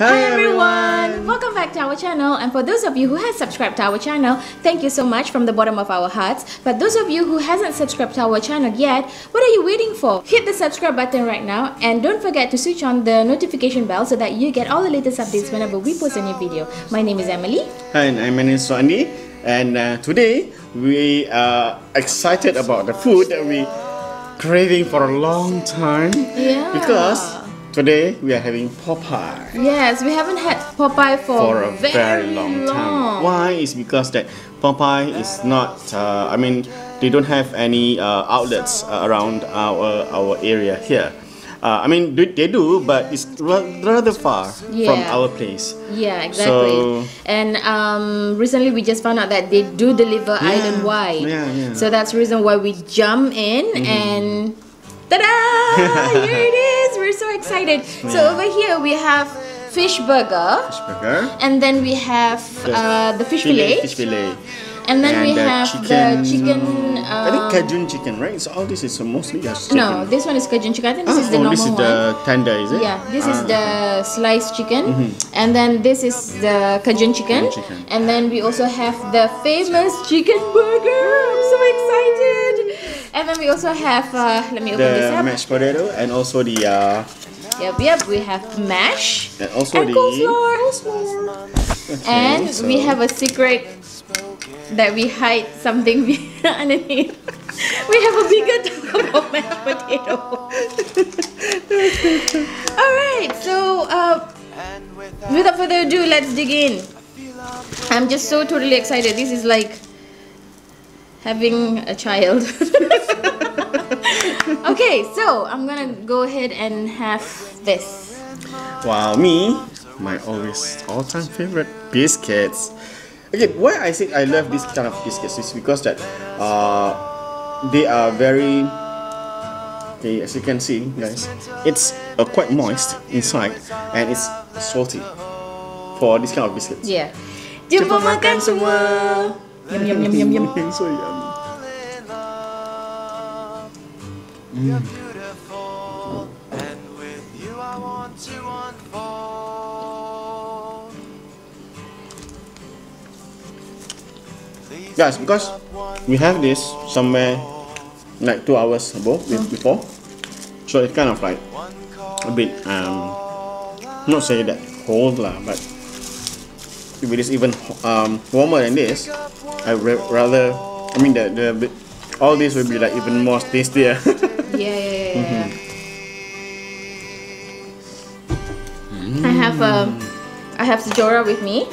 Hi everyone! Welcome back to our channel, and for those of you who have subscribed to our channel, thank you so much from the bottom of our hearts. But those of you who hasn't subscribed to our channel yet, what are you waiting for? Hit the subscribe button right now and don't forget to switch on the notification bell so that you get all the latest updates whenever we post a new video. My name is Emily. Hi, and my name is Hosni, and today we are excited about the food that we craving for a long time. Yeah. Because today we are having Popeye. Yes, we haven't had Popeye for a very long time. Why? It's because that Popeye is not, I mean, they don't have any outlets around our area here. I mean, they do, but it's rather far from our place. Yeah, exactly. So, and recently we just found out that they do deliver island-wide. Yeah, yeah. So that's the reason why we jump in and ta-da! Here it is! We're so excited. Yeah. So over here we have fish burger, and then we have the fish fillet, and then we have chicken, I think Cajun chicken, right? So all this is mostly just chicken. No, this one is Cajun chicken. I think this is the normal one. This is the tender, is it? Yeah, this is the sliced chicken, and then this is the Cajun chicken, and then we also have the famous chicken burger. I'm so excited. And then we also have, let me open this up. The mashed potato and also the... Yep, we have mash and also the coleslaw. Okay, and so we have a secret that we hide something underneath. We have a bigger tub of mashed potato. Alright, so without further ado, let's dig in. I'm just so totally excited. This is like having a child. Okay, so I'm gonna go ahead and have this. Wow, my all-time favorite biscuits. Okay, why I say I love this kind of biscuits is because that they are very, okay, as you can see, guys, it's quite moist inside and it's salty for this kind of biscuits. Yeah. Jumpa makan semua. Yum, yum, yum, yum, yum. So yummy. Beautiful, and with you I want to unfold. Guys, because we have this somewhere like 2 hours ago before, so it's kind of like a bit not say that cold lah, but if it is even warmer than this, I would rather, I mean, the all this will be like even more tastier. Yeah. I have Sejora with me,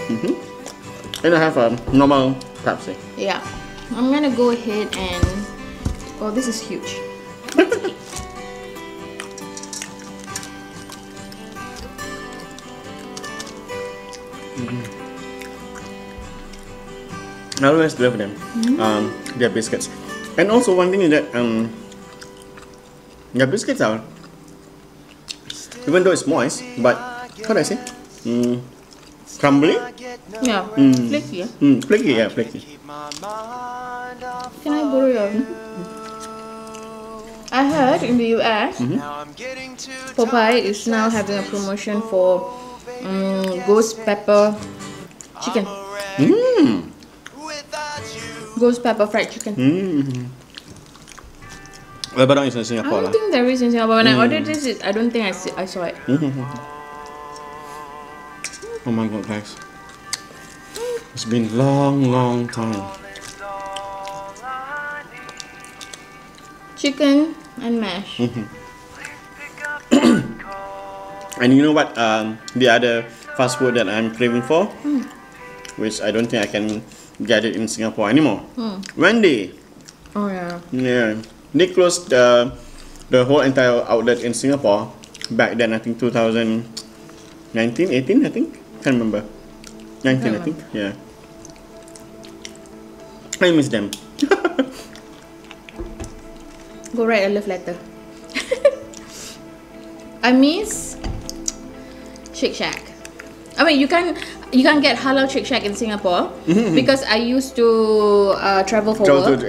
and I have a normal Pepsi. Yeah, I'm gonna go ahead and this is huge. I always love them, their biscuits. And also one thing is that their biscuits are, even though it's moist, but how do I say? Crumbly? Yeah, flaky. Flaky, yeah, flaky. Can I borrow your own? I heard in the US, Popeye is now having a promotion for ghost pepper chicken. Ghost pepper fried chicken. Well, but not in Singapore. I don't think there is in Singapore. When I ordered this, I don't think I saw it. Oh my god, guys! It's been long time. Chicken and mash. And you know what? The other fast food that I'm craving for, which I don't think I can get it in Singapore anymore. Wendy. Oh yeah. Yeah. They closed the whole entire outlet in Singapore back then. I think 2019, 18. I think can't remember. 19, I think. Yeah. I miss them. Go write a love letter. I miss Shake Shack. I mean, you can't get halal Shake Shack in Singapore because I used to travel for work to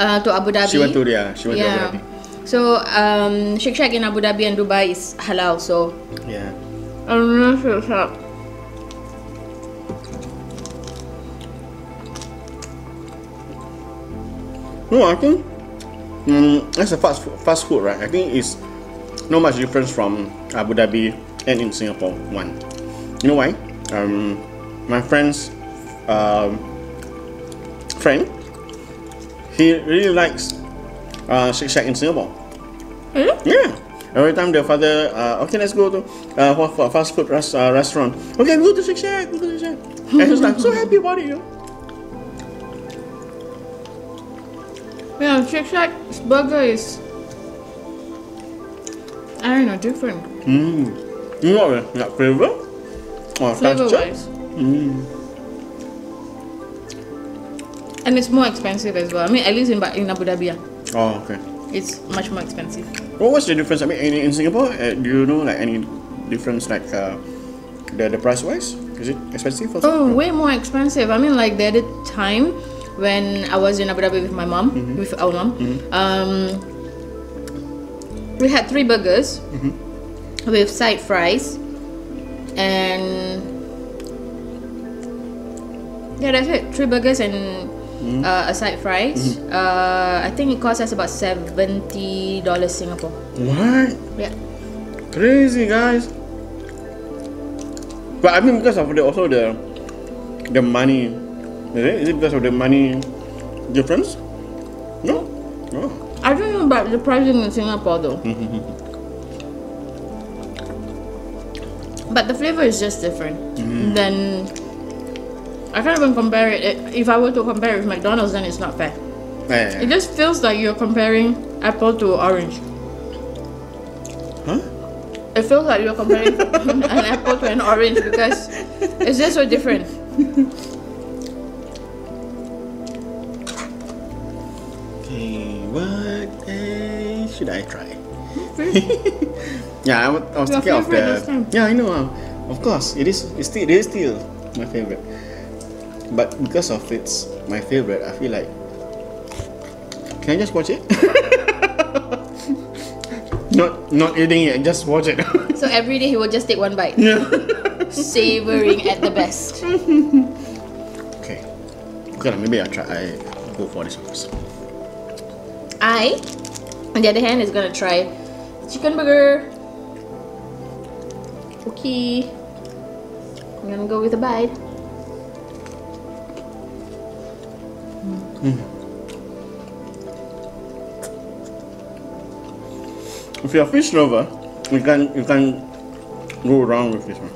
Abu Dhabi. She went to Abu Dhabi. So Shake Shack in Abu Dhabi and Dubai is halal. So yeah, And this is it. No, I think that's a fast food, right? I think it's not much difference from Abu Dhabi and in Singapore one. You know why? My friend's friend, he really likes Shake Shack in Singapore. Mm? Yeah. Every time their father, okay, let's go to for a fast food restaurant. Okay, we'll go to Shake Shack. We'll go to Shake Shack. And he's like so happy about it, you know. Yeah, Shake Shack's burger is, I don't know, different. Mmm. You know what? That flavor? Or flavor wise. Mmm. And it's more expensive as well. I mean, at least in Abu Dhabi. Oh, okay. It's much more expensive. What was the difference? I mean, in Singapore, do you know like any difference like the price wise? Is it expensive also? Oh, way more expensive. I mean, like the other time, when I was in Abu Dhabi with my mom, with our mom, we had 3 burgers with side fries, and yeah, that's it. 3 burgers and a side fries. I think it cost us about $70 Singapore. What? Yeah. Crazy, guys. But I mean, because of the money. Is it because of the money difference? No? No. I don't know about the pricing in Singapore though. But the flavor is just different. Then I can't even compare it. If I were to compare it with McDonald's, then it's not fair. Yeah. It just feels like you're comparing apple to orange. Huh? It feels like you're comparing an apple to an orange because it's just so different. What should I try? Yeah, I was thinking of the. Yeah, I know. Of course, it is still my favorite. But because of it's my favorite, I feel like. Can I just watch it? Not eating it, just watch it. So every day he will just take one bite. Yeah. Savoring at the best. Okay. Okay, maybe I go for this first. I, on the other hand, is gonna try chicken burger. Okay, I'm gonna go with a bite. If you're a fish lover, you can go wrong with this one.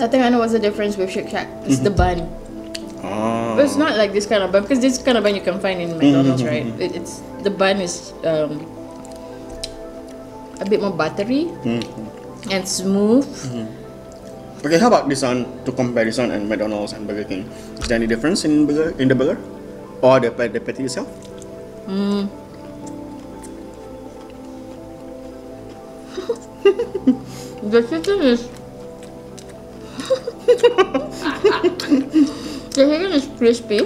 I think I know what's the difference with Shake Shack. It's the bun. But it's not like this kind of bun, because this kind of bun you can find in McDonald's, right? It's the bun is a bit more buttery and smooth. Okay, how about this one? To compare this one and McDonald's and Burger King, is there any difference in the burger or the patty itself? The chicken is. The chicken is crispy.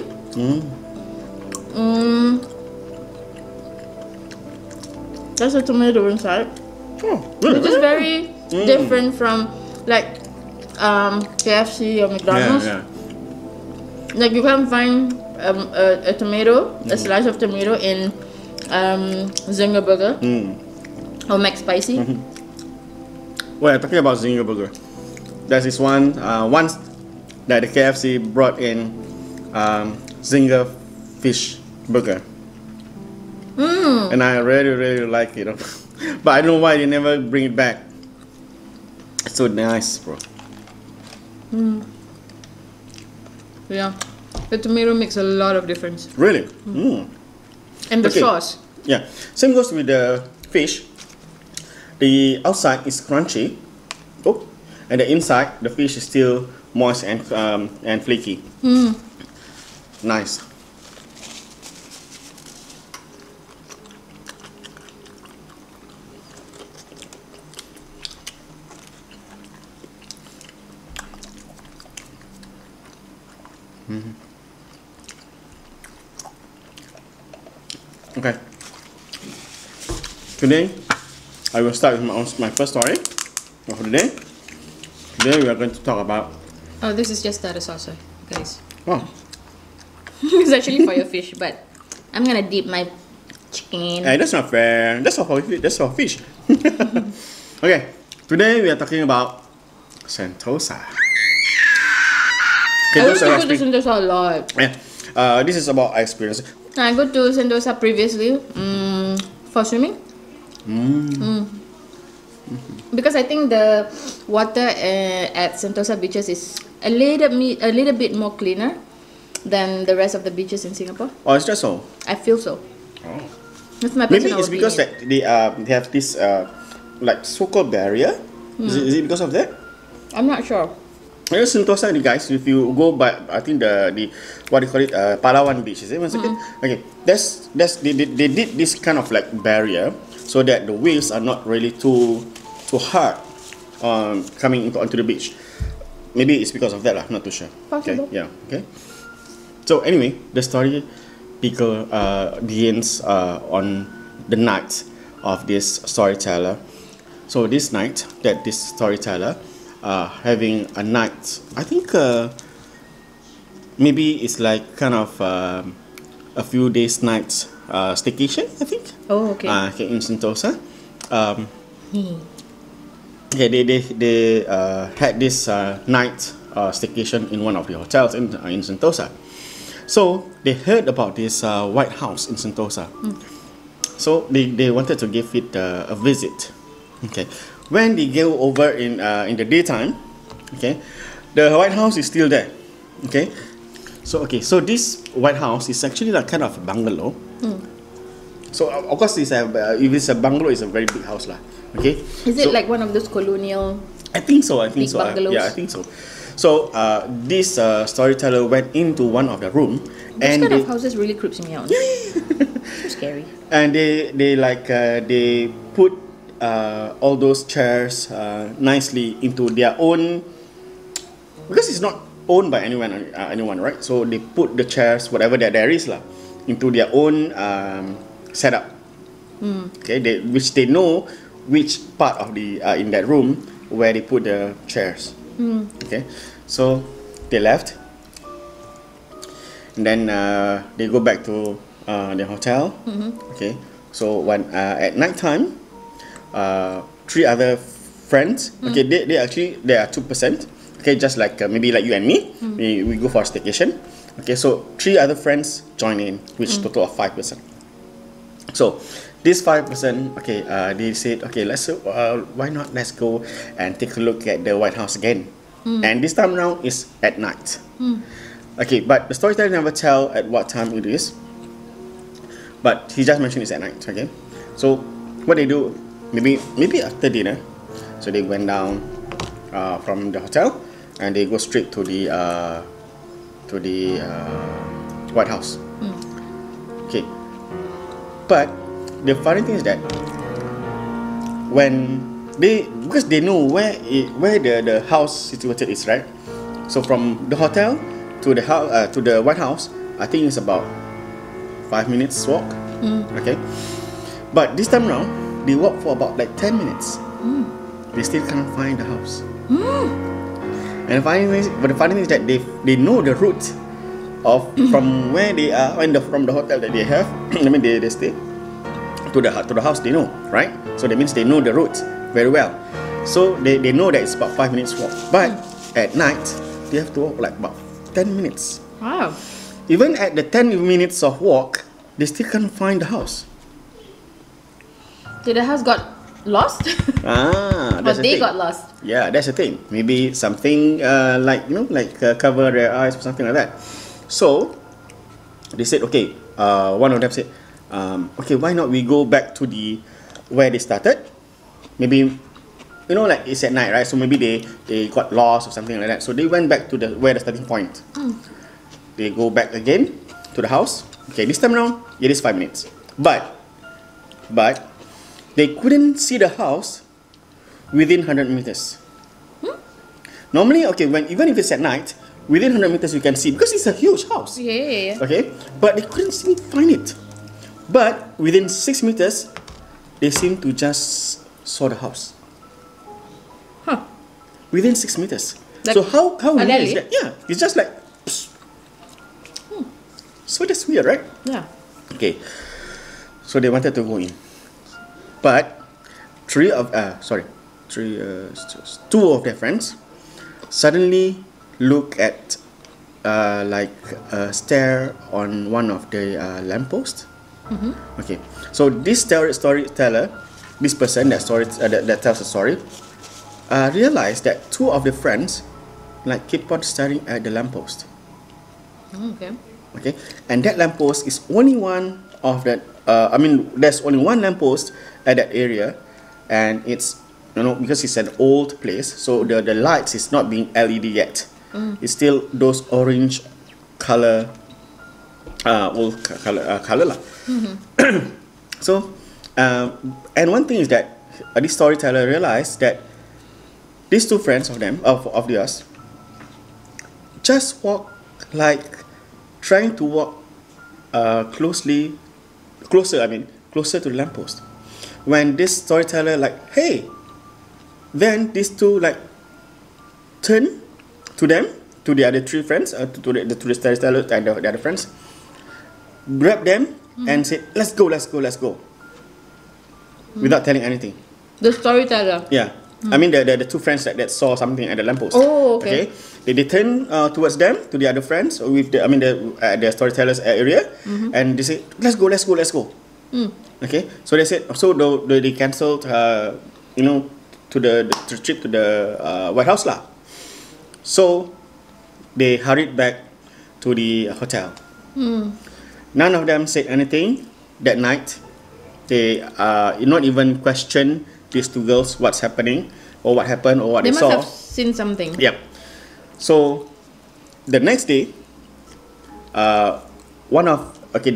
There's a tomato inside. Oh, really? It's just very different from like KFC or McDonald's. Yeah, yeah. Like you can find a tomato, a slice of tomato in Zinger Burger or McSpicy. Well, talking about Zinger Burger, there's this one that the KFC brought in Zinger fish burger, and I really like it. But I don't know why they never bring it back. It's so nice, bro. Yeah, the tomato makes a lot of difference. Really? And the sauce. Yeah, same goes with the fish. The outside is crunchy, and the inside the fish is still moist and flaky. Nice. Okay. Today I will start with my first story of the day. Today we are going to talk about... Oh, this is just tartar sauce, guys. Oh. It's actually for your fish, but I'm gonna dip my chicken. Hey, that's not fair. That's for fish. That's for fish. Okay, today we are talking about Sentosa. Okay, I used to go to Sentosa a lot. Yeah. This is about experience. I go to Sentosa previously for swimming. Because I think the water at Sentosa beaches is a little bit more cleaner than the rest of the beaches in Singapore. Oh, it's just so? I feel so. Oh. That's my personal opinion. Maybe it's because that they have this like so-called barrier. Is it because of that? I'm not sure. You know, Sentosa, guys, if you go by, I think the what do you call it, Pahlawan Beach, is it? Okay, they did this kind of like barrier so that the waves are not really too hard coming onto the beach. Maybe it's because of that, I'm not too sure. Possible. Okay, yeah, okay. So anyway, the story begins on the night of this storyteller. So this night that this storyteller having a night, I think maybe it's like kind of a few days nights staycation, I think. Oh, okay. Okay, in Sentosa. Okay, they had this night staycation in one of the hotels in Sentosa. So they heard about this White House in Sentosa. So they wanted to give it a visit. Okay. When they go over in the daytime, okay, the White House is still there, okay. So this White House is actually like kind of a bungalow. So of course, if it's a bungalow, it's a very big house lah. Okay. Is it like one of those colonial? I think so. I think so. Yeah, I think so. So this storyteller went into one of the room. This kind of houses really creeps me out. So scary. And they put all those chairs nicely into their own, because it's not owned by anyone, right? So they put the chairs, whatever that there is lah, into their own setup. Okay, which they know which part of the in that room where they put the chairs. Okay, so they left, and then they go back to the hotel. Okay, so when at night time, three other friends. Okay, they are 2%. Okay, just like maybe like you and me, we go for a staycation. Okay, so three other friends join in, which total of 5%. So this 5%, okay, they said, okay, why not let's go and take a look at the White House again. And this time around is at night. Okay, but the storyteller never tell at what time it is. But he just mentioned it's at night. Okay, so what they do? Maybe after dinner, so they went down from the hotel and they go straight to the White House. Okay, but the funny thing is that because they know where the house situated is, right? So from the hotel to the house to the White House, I think it's about 5 minutes walk. Okay, but this time around, they walk for about like 10 minutes. They still can't find the house. And the funny thing is that they know the route of from where they are and from the hotel that they have. I mean, they stay to the house. They know, right? So that means they know the route very well. So they know that it's about 5 minutes walk. But at night they have to walk like about 10 minutes. Wow! Even at the 10 minutes of walk, they still can't find the house. So the house got lost? But they got lost. Yeah, that's the thing. Maybe something cover their eyes or something like that. So they said, okay, one of them said, okay, why not we go back to where they started? Maybe, it's at night, right? So maybe they got lost or something like that. So they went back to the starting point. They go back again to the house. Okay, this time around, it is 5 minutes. But they couldn't see the house within 100 meters. Normally, okay, even if it's at night, within 100 meters you can see, because it's a huge house. Yeah. Okay, but they couldn't find it. But within 6 meters, they seem to just saw the house. Huh. Within 6 meters. Like, so how weird is that? Yeah, it's just like so that's weird, right? Yeah. Okay. So they wanted to go in, but two of their friends suddenly look at like a stair on one of the lampposts. Mm-hmm. Okay, so this person that tells the story realized that two of the friends like keep on staring at the lamppost. Okay. Okay, and that lamppost is only one of that. I mean, there's only one lamppost at that area, and it's, you know, because it's an old place, so the lights is not being LED yet. Mm. It's still those orange color, old color, color. Mm-hmm. So, and one thing is that this storyteller realized that these two friends of them, of theirs, just walk like trying to walk closer to the lamppost. When this storyteller like, hey, then these two like turn to them, to the other three friends, to the storyteller and the other friends, grab them and say, let's go, without telling anything. The storyteller. Yeah, I mean the two friends that saw something at the lamppost. Oh, okay. They turn towards them, to the other friends, with the, I mean the storyteller's area, and they say, let's go. Mm. Okay, so they said, so they cancelled, you know, to the trip to the White House lah. So they hurried back to the hotel. Mm. None of them said anything that night. They not even questioned these two girls what's happening or what happened or what they saw. They must have seen something. Yep. So the next day, the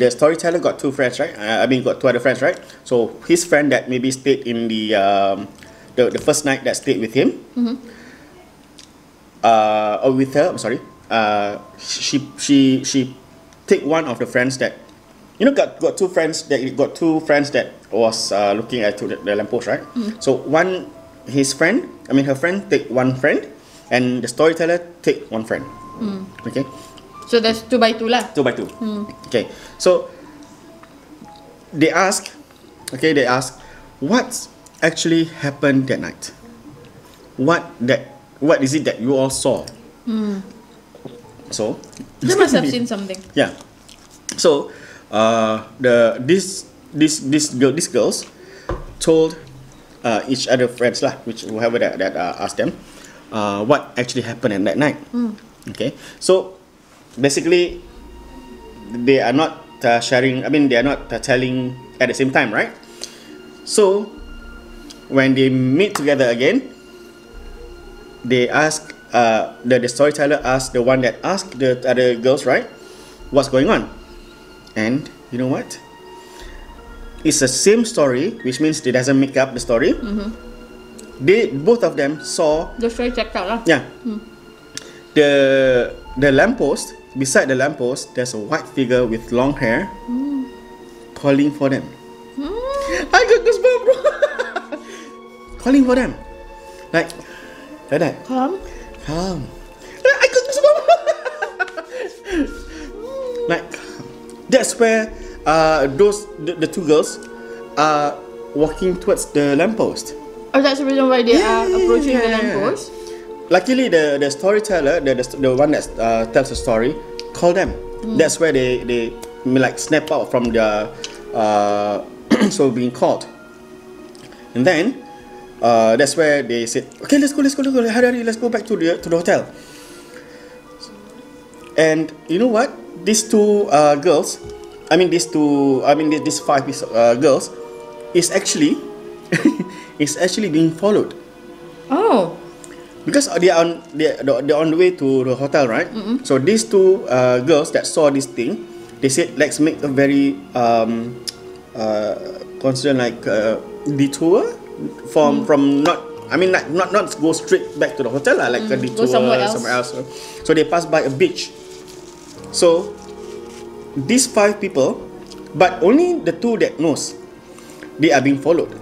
storyteller got two friends, right? Got two other friends, right? So his friend that maybe stayed in the first night that stayed with him, or with her. I'm sorry. She take one of the friends that, you know, got two friends that was looking at the lamppost, right? Mm-hmm. So her friend take one friend, and the storyteller take one friend. Mm. Okay. So that's 2 by 2 lah. 2 by 2. Mm. Okay. So they ask what actually happened that night. What is it that you all saw? Mm. So they must have seen something. Yeah. So these girls told each other friends lah, whoever that asked them what actually happened in that night. Mm. Okay. So basically, they are not sharing. I mean, they are not telling at the same time, right? So when they meet together again, they ask the storyteller asked the one that asked the other girls, right, what's going on? And you know what? It's the same story, which means they doesn't make up the story. Mm-hmm. They both of them saw. The story checked out lah. Yeah. Mm. The lamppost, beside the lamppost, there's a white figure with long hair calling for them. I got goosebumps, bro. Calling for them, like that. Come. I got goosebumps. Like that's where the two girls are walking towards the lamppost. Oh, that's the reason why they are approaching the lamppost. Luckily, the storyteller, the one that tells the story, called them. Mm. That's where they like snap out from the so being called. And then that's where they said, okay, let's go, hurry, let's go back to the hotel. And you know what? These five girls, is actually being followed. Oh. Because they're on the way to the hotel, right? Mm-hmm. So these two girls that saw this thing, they said, let's make a very constant detour not go straight back to the hotel, like a detour somewhere else. So they passed by a beach. So these five people, but only the two that knows, they are being followed.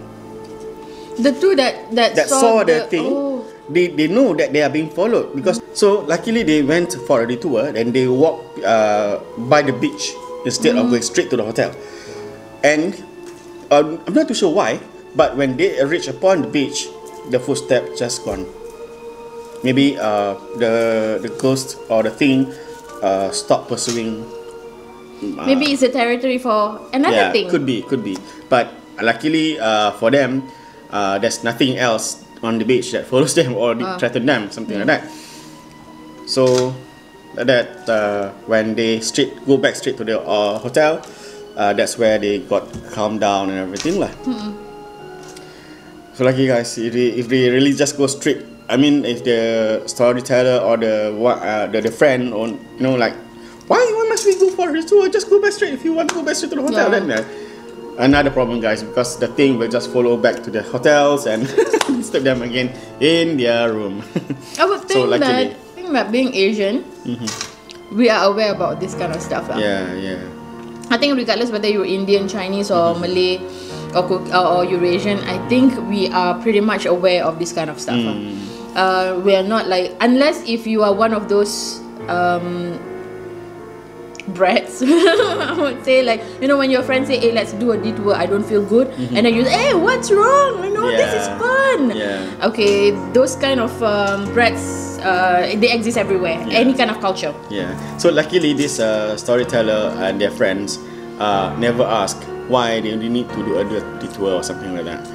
The two that saw the thing, oh. They know that they are being followed because so luckily they went for a detour and they walked by the beach instead of going straight to the hotel. And I'm not too sure why, but when they reached upon the beach, the footstep just gone. Maybe the ghost or the thing stopped pursuing. Maybe it's a territory for another thing. Could be. But luckily for them, there's nothing else on the beach that follows them or threaten them, something like that. So that when they go back straight to the hotel, that's where they got calmed down and everything lah. So lucky guys, if they really just go straight, I mean, if the storyteller or the friend, or you know, like, why must we go for a tour? Just go back straight. If you want to go back straight to the hotel, then another problem, guys, because the thing will just follow back to the hotels and disturb them again in their room. I would think that being Asian, we are aware about this kind of stuff, lah. Yeah. I think regardless whether you're Indian, Chinese, or Malay, or Eurasian, I think we are pretty much aware of this kind of stuff. We are not like, unless if you are one of those brats, I would say, like, you know, when your friends say, hey, let's do a detour, I don't feel good, and then you say, hey, what's wrong, you know, this is fun. Okay, those kind of brats, they exist everywhere, any kind of culture. So luckily this storyteller and their friends never ask why they need to do a detour or something like that.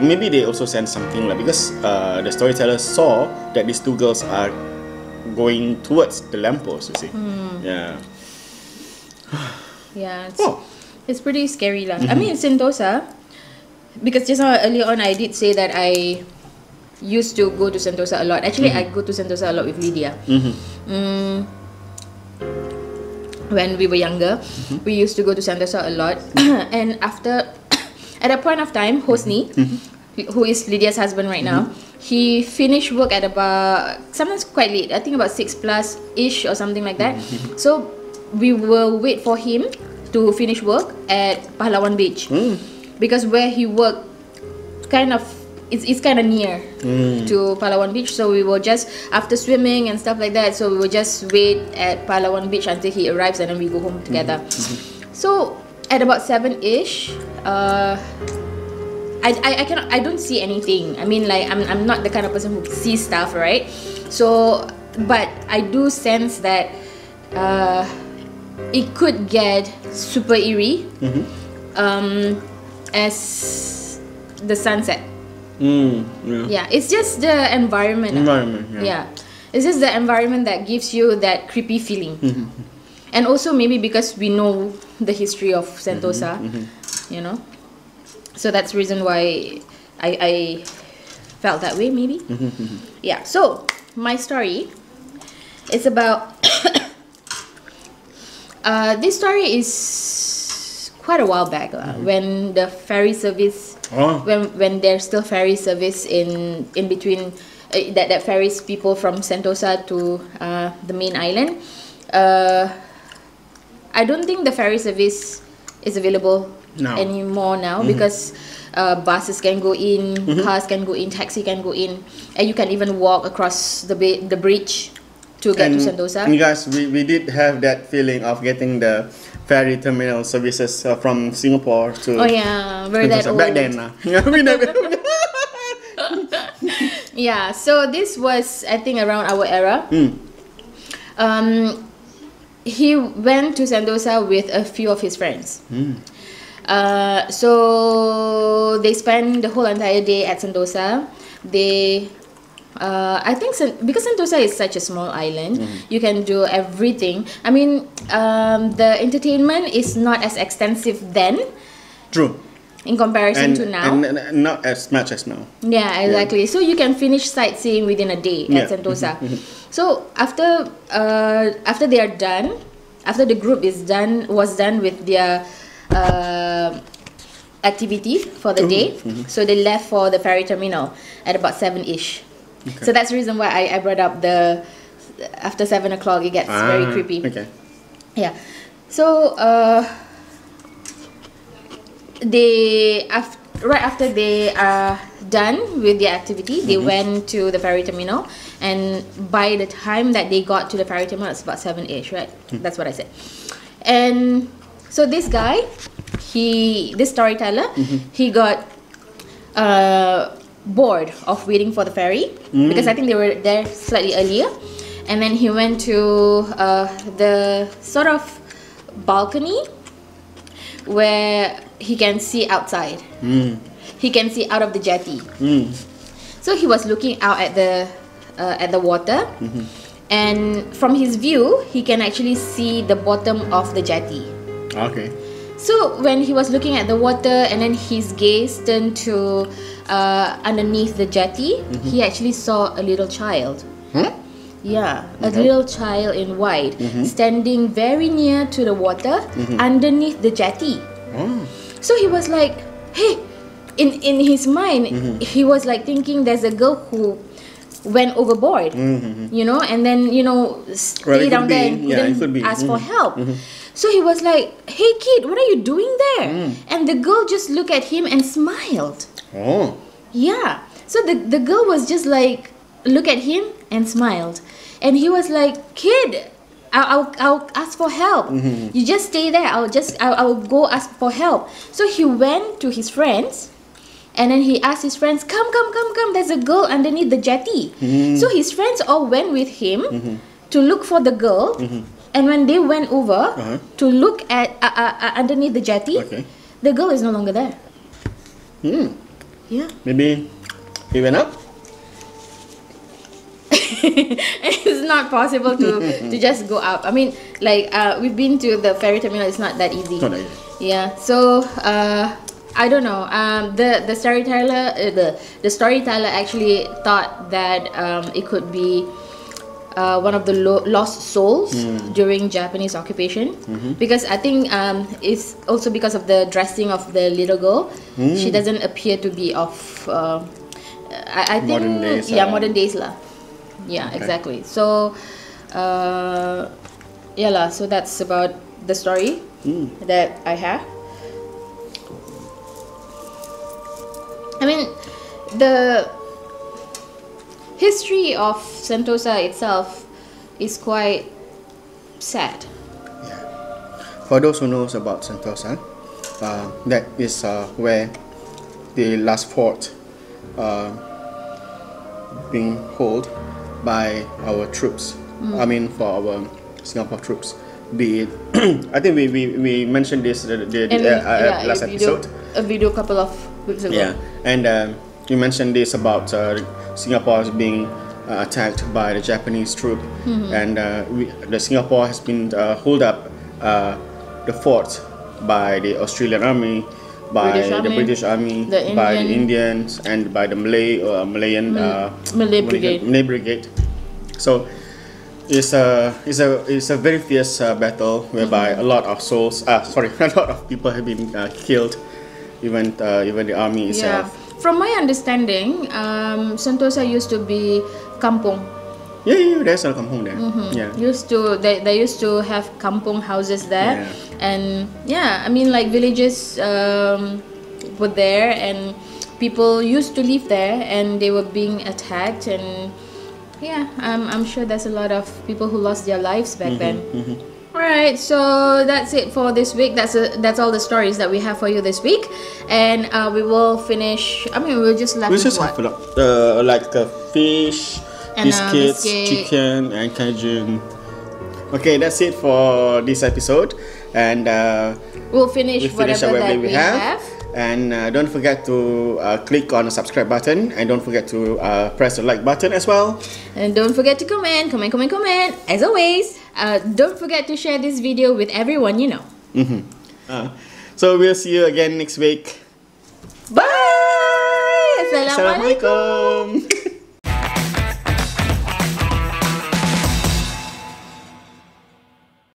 Maybe they also sent something like, because the storyteller saw that these two girls are going towards the lamppost, you see. It's pretty scary lah. I mean, in Sentosa, because just now earlier on I did say that I used to go to Sentosa a lot. Actually, I go to Sentosa a lot with Lydia. When we were younger, we used to go to Sentosa a lot. And after, at a point of time, Hosni, who is Lydia's husband right now, he finished work at about, sometimes quite late, I think about 6+ ish or something like that. So we will wait for him to finish work at Pahlawan Beach, because where he worked kind of it's kind of near to Pahlawan Beach. So we will just, after swimming and stuff like that, so we will just wait at Pahlawan Beach until he arrives, and then we go home together. So at about 7-ish, I don't see anything. I mean, like, I'm not the kind of person who sees stuff, right? So, but I do sense that it could get super eerie as the sunset. It's just the environment. It's just the environment that gives you that creepy feeling. And also maybe because we know the history of Sentosa, you know. So that's the reason why I felt that way, maybe. Yeah, so my story is about... this story is quite a while back, when the ferry service... When there's still ferry service in between... That ferries people from Sentosa to the main island. I don't think the ferry service is available... anymore now, because buses can go in, cars can go in, taxi can go in, and you can even walk across the bridge to get to Sentosa. And guys, we did have that feeling of getting the ferry terminal services from Singapore to Sentosa. Back then, so this was, I think, around our era. He went to Sentosa with a few of his friends. So they spent the whole entire day at Sentosa. They, I think, because Sentosa is such a small island, you can do everything. I mean, the entertainment is not as extensive then. True. In comparison to now. And not as much as now. Yeah, exactly. Yeah. So you can finish sightseeing within a day at Sentosa. So after they are done, after the group was done with their activity for the day, so they left for the ferry terminal at about 7-ish. So that's the reason why I brought up the after 7 o'clock it gets very creepy. So they after right after they are done with their activity, they went to the ferry terminal, and by the time that they got to the ferry terminal, it's about 7-ish, right? That's what I said. And so this guy, this storyteller, he got bored of waiting for the ferry because I think they were there slightly earlier, and then he went to the sort of balcony where he can see outside. He can see out of the jetty. So he was looking out at the water, and from his view, he can actually see the bottom of the jetty. Okay. So when he was looking at the water, and then his gaze turned to underneath the jetty, he actually saw a little child. Yeah, a little child in white, standing very near to the water, underneath the jetty. So he was like, hey, in his mind, he was like thinking there's a girl who went overboard, you know, and then, you know, stay down there and couldn't ask for help. So he was like, hey kid, what are you doing there? And the girl just looked at him and smiled. Yeah, so the girl was just like, look at him and smiled, and he was like, kid, I'll ask for help. You just stay there, I'll go ask for help. So he went to his friends, and then he asked his friends, come, there's a girl underneath the jetty. So his friends all went with him to look for the girl, and when they went over to look at underneath the jetty, the girl is no longer there. Yeah, maybe he went up. It's not possible to just go up. I mean, like, we've been to the ferry terminal. It's not that easy. Yeah. So I don't know. The storyteller, the storyteller actually thought that it could be one of the lost souls during Japanese occupation, because I think it's also because of the dressing of the little girl. She doesn't appear to be of I think modern days, modern days lah. Yeah, exactly. So, yeah lah. So that's about the story that I have. I mean, the history of Sentosa itself is quite sad. Yeah. For those who knows about Sentosa, that is where the last fort being held by our troops, I mean for our Singapore troops, be it I think we mentioned this the last episode, a video a couple of weeks ago. Yeah, and you mentioned this about Singapore being attacked by the Japanese troop, and the Singapore has been held up the fort by the Australian Army, by the British Army, by the Indians, and by the Malay Brigade. So it's a very fierce battle whereby a lot of people have been killed, even the army itself. Yeah. From my understanding, Sentosa used to be kampung. Yeah, there's a kampung there. Yeah, they used to have kampung houses there, and I mean, like, villages were there, and people used to live there, and they were being attacked, and I'm sure there's a lot of people who lost their lives back then. All right, so that's it for this week. That's all the stories that we have for you this week, and we will finish. I mean, we'll just have like a fish. Biscuits, chicken, and Cajun. Okay, that's it for this episode, and we'll finish whatever that we have. And don't forget to click on the subscribe button, and don't forget to press the like button as well. And don't forget to comment. As always, don't forget to share this video with everyone you know. So we'll see you again next week. Bye. Assalamualaikum.